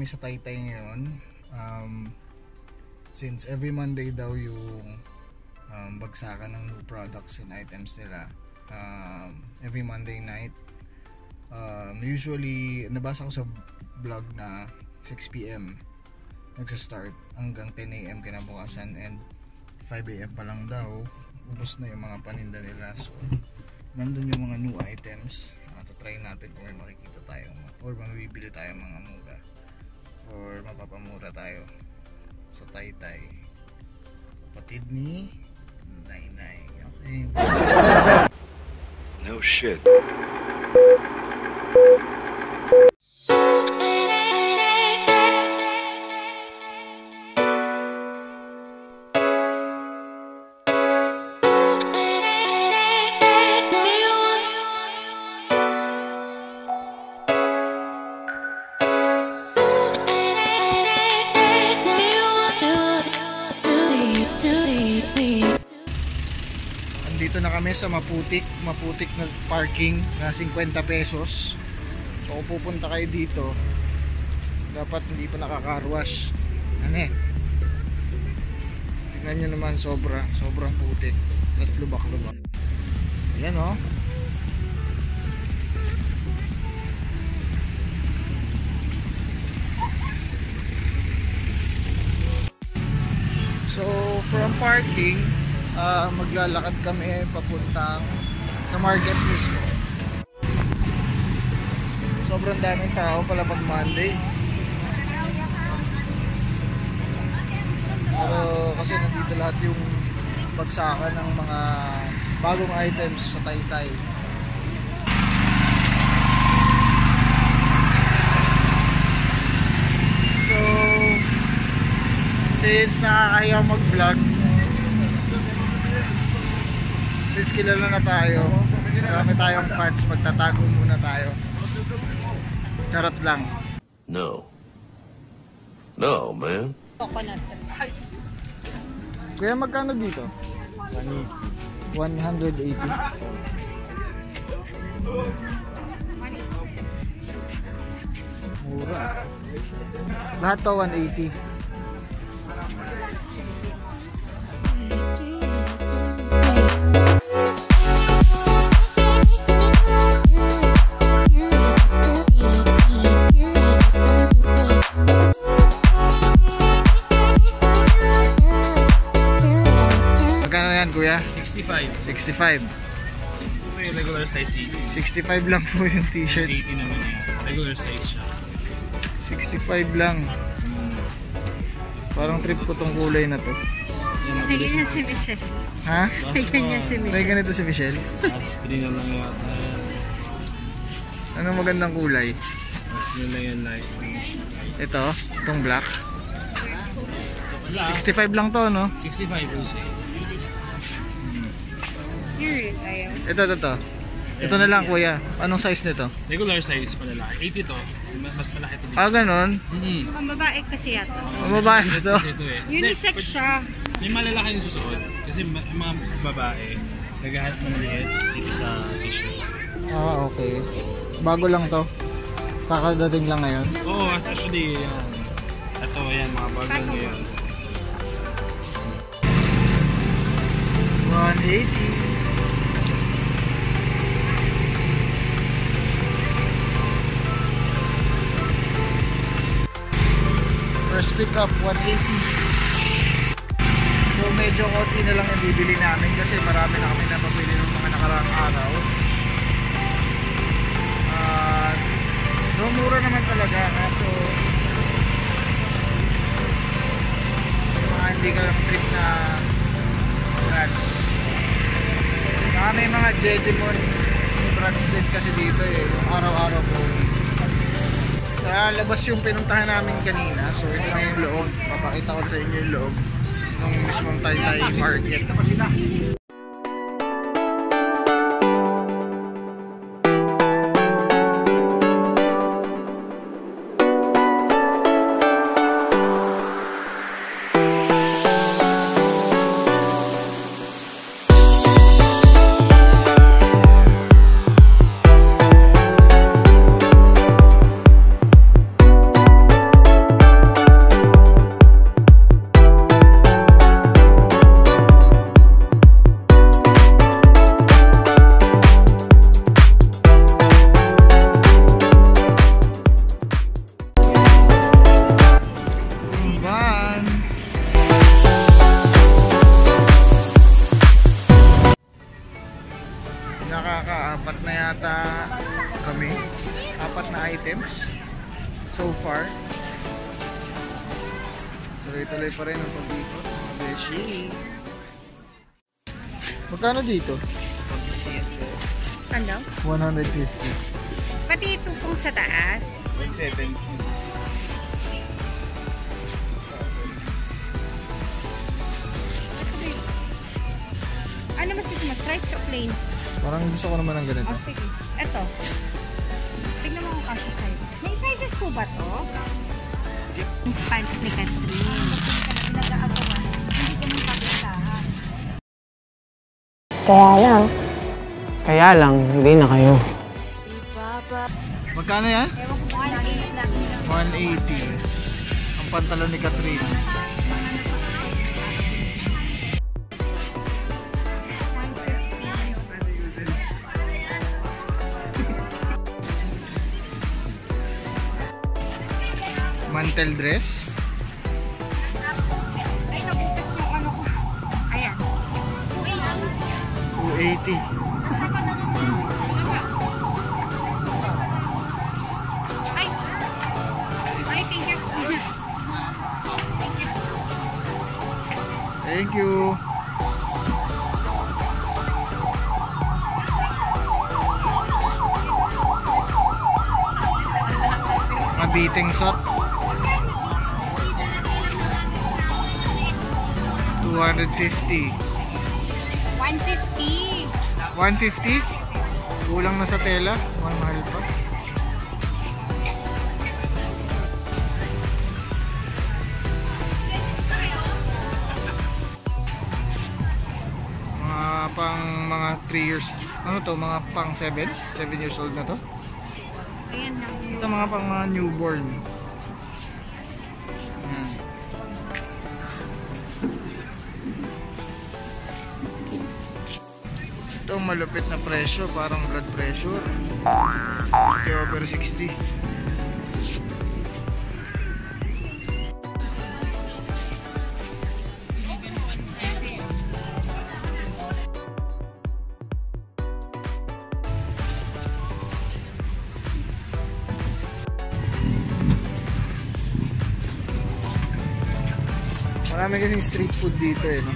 kami sa Taytay ngayon. Since every Monday daw yung bagsakan ng new products and items nila. Every Monday night. Usually, nabasa ko sa vlog na 6 PM nagsa-start hanggang 10 AM kinabukasan, and 5 AM pa lang daw ubos na yung mga paninda nila. So nandun yung mga new items. Try natin kung may makikita tayo or mabibili tayo mga mura or mapapamura tayo sa Taytay. Kapatid ni Nainay. Okay. No shit. Dito na kami sa maputik na parking na 50 pesos. So kung pupunta kayo dito, dapat hindi pa nakakarwash. Tingnan nyo naman, sobrang putik at lubak. Ayan o. So from parking, maglalakad kami papuntang sa market mismo. Sobrang daming tao pala pag Monday. Pero kasi nandito lahat yung bagsakan ng mga bagong items sa Taytay. So since nakakayaw mag-vlog, since kilala na tayo, marami tayong fans, magtatago muna tayo. Charot lang. No man. Coconut. Kuya, magkano dito? 180. Mura. Lahat to 180. Kuya? 65. Okay, regular size dito. 65 lang po yung t-shirt. 80 naman yun. Regular size siya. 65 lang. Parang trip ko tong kulay na to. May ganyan si Michelle. Ha? May ganito si Michelle? Astri na lang yata. Anong magandang kulay? Astri na yan, light. Ito? Itong black? 65 lang to, no? 65 po siya. Ito na lang, kuya. Anong size nito? Regular size palalaki. 80 to. Mas malaki ito dito. Ah, ganun? Ang babae kasi yata. Ang babae ito? Unisex siya. May malalaki yung susuot. Kasi mga babae, naghahanap ng maliit dito sa t-shirt. Ah, okay. Bago lang to? Kakadating lang ngayon? Oo, actually. Ito, yan. Mga bago ngayon. 180. First pick up, 180. So medyo konti na lang yung bibili namin kasi marami na kami napabili ng mga nakaraang araw. Mura naman talaga, kaso hindi ka lang trip na brands. May mga Jejimon brands din kasi dito araw-araw po. Sa labas yung pinuntahan namin kanina, so ito na yung loob. Papakita ko sa inyo yung loob ng mismong Taytay market. apat na yata kami, apat na items so far. Tuloy-tuloy pa rin ang pag-ikot. Magkano dito? 150. Pati ito pong sa taas 170. Ano mas gusto mo? Stripes o plain? Parang gusto ko naman ng ganito. Oh, sige. Ito. Tignan mo kung kasya size. May sizes po ba to? Pants ni Katrin. Pinag-aagawan. Hindi ko nang pag-isahan. Kaya lang, hindi na kayo. Magkano yan? 180. Ang pantalon ni Katrin. 150. Mantel dress. Ay, nabutas yung ano ko. Ayan. 280. Thank you. Mabiting shot. 250. 150. 150? Kulang na sa tela. Ang mahal pa. Mga 3 years, ano to, mga pang 7 years old na to. Ayan na. Ito mga pang mga newborn. Ayan. Ito malupit na presyo, parang blood pressure. 50/60. Marami kasing street food dito eh, no?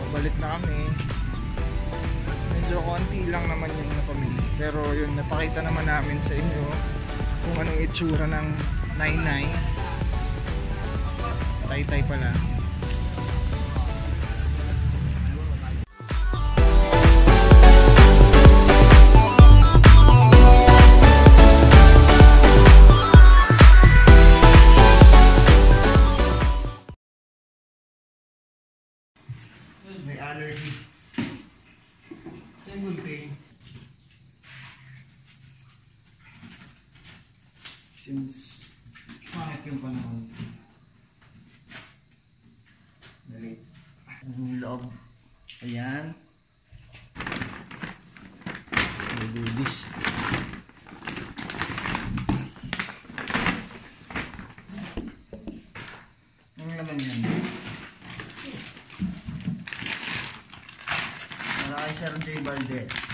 Pabalit na kami. Medyo konti lang naman yung napamili. Pero yun, napakita naman namin sa inyo kung anong itsura ng Naynay. Taytay pala. May allergy. Single thing. Since pangit yung panahon, nalate ang loob. Ayan, I'll do this. Ang laman yan para kay Sir J. Valdez.